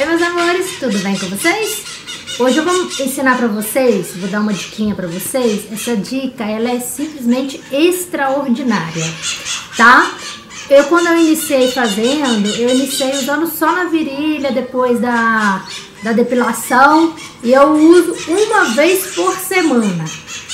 Oi, meus amores, tudo bem com vocês? Hoje eu vou ensinar pra vocês, vou dar uma diquinha pra vocês. Essa dica, ela é simplesmente extraordinária, tá? Eu, quando eu iniciei fazendo, eu iniciei usando só na virilha, depois da depilação, e eu uso uma vez por semana.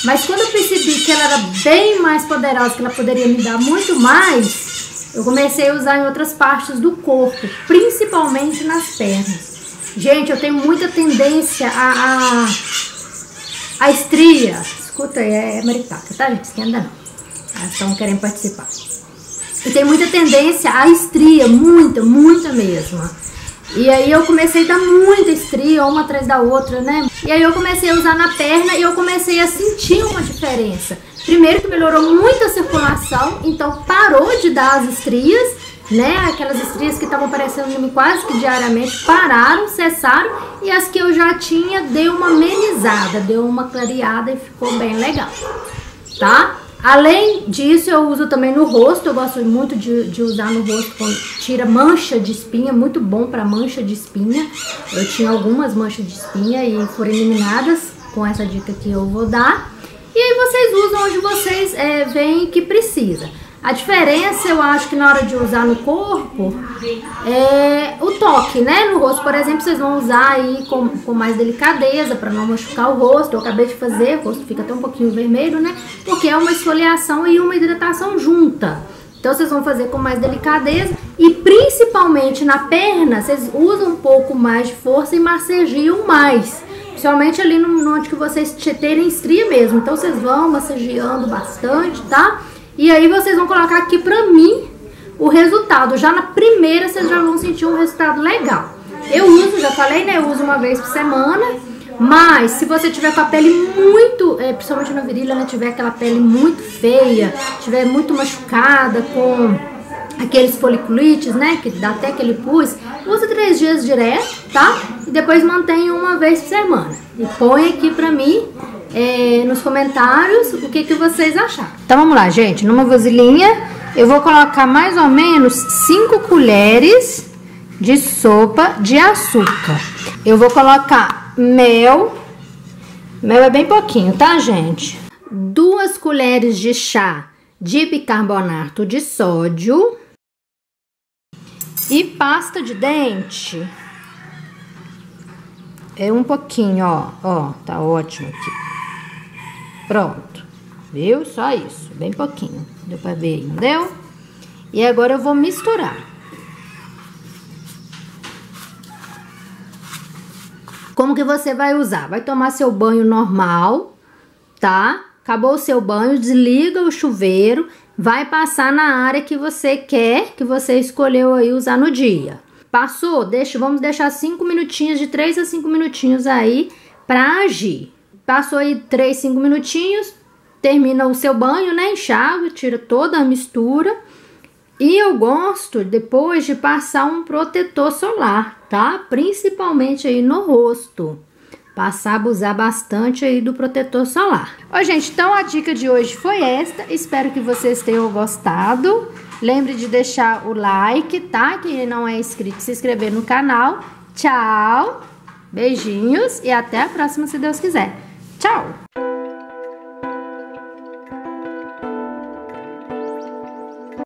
Mas quando eu percebi que ela era bem mais poderosa, que ela poderia me dar muito mais, eu comecei a usar em outras partes do corpo, principalmente nas pernas. Gente, eu tenho muita tendência a estria. Escuta aí, é maritaca, tá, gente? Esquenta não. Elas estão querendo participar. Eu tenho muita tendência a estria, muita, muita mesmo. E aí eu comecei a dar muita estria, uma atrás da outra, né? E aí eu comecei a usar na perna e eu comecei a sentir uma diferença. Primeiro que melhorou muito a circulação, então parou de dar as estrias, né? Aquelas estrias que estavam aparecendo em mim quase que diariamente pararam, cessaram, e as que eu já tinha deu uma amenizada, deu uma clareada e ficou bem legal, tá? Além disso, eu uso também no rosto. Eu gosto muito de usar no rosto quando tira mancha de espinha, muito bom para mancha de espinha. Eu tinha algumas manchas de espinha e foram eliminadas com essa dica que eu vou dar. E aí vocês usam onde vocês veem que precisa. A diferença, eu acho que na hora de usar no corpo, é o toque, né? No rosto, por exemplo, vocês vão usar aí com mais delicadeza, pra não machucar o rosto. Eu acabei de fazer, o rosto fica até um pouquinho vermelho, né? Porque é uma esfoliação e uma hidratação junta. Então vocês vão fazer com mais delicadeza. E principalmente na perna, vocês usam um pouco mais de força e massageiam mais. Principalmente ali no onde que vocês terem estria mesmo. Então vocês vão massageando bastante, tá? E aí vocês vão colocar aqui pra mim o resultado. Já na primeira vocês já vão sentir um resultado legal. Eu uso, já falei, né? Eu uso uma vez por semana. Mas se você tiver com a pele muito, principalmente na virilha, né? Tiver aquela pele muito feia, tiver muito machucada com aqueles foliculites, né? Que dá até aquele pus. Usa 3 dias direto, tá? E depois mantém uma vez por semana. E põe aqui pra mim... nos comentários o que vocês acharam. Então vamos lá, gente. Numa vasilhinha eu vou colocar mais ou menos 5 colheres de sopa de açúcar. Eu vou colocar mel. Mel é bem pouquinho, tá, gente? 2 colheres de chá de bicarbonato de sódio. E pasta de dente. É um pouquinho, ó. Ó, tá ótimo aqui. Pronto, viu? Só isso, bem pouquinho. Deu pra ver aí, não deu? E agora eu vou misturar. Como que você vai usar? Vai tomar seu banho normal, tá? Acabou o seu banho, desliga o chuveiro, vai passar na área que você quer, que você escolheu aí usar no dia. Passou? Vamos deixar 5 minutinhos, de 3 a 5 minutinhos aí pra agir. Passou aí 3, 5 minutinhos, termina o seu banho, né? Enxágua, tira toda a mistura. E eu gosto depois de passar um protetor solar, tá? Principalmente aí no rosto. Abusar bastante aí do protetor solar. Ó, gente, então a dica de hoje foi esta. Espero que vocês tenham gostado. Lembre de deixar o like, tá? Quem não é inscrito, se inscrever no canal. Tchau! Beijinhos e até a próxima, se Deus quiser. Tchau!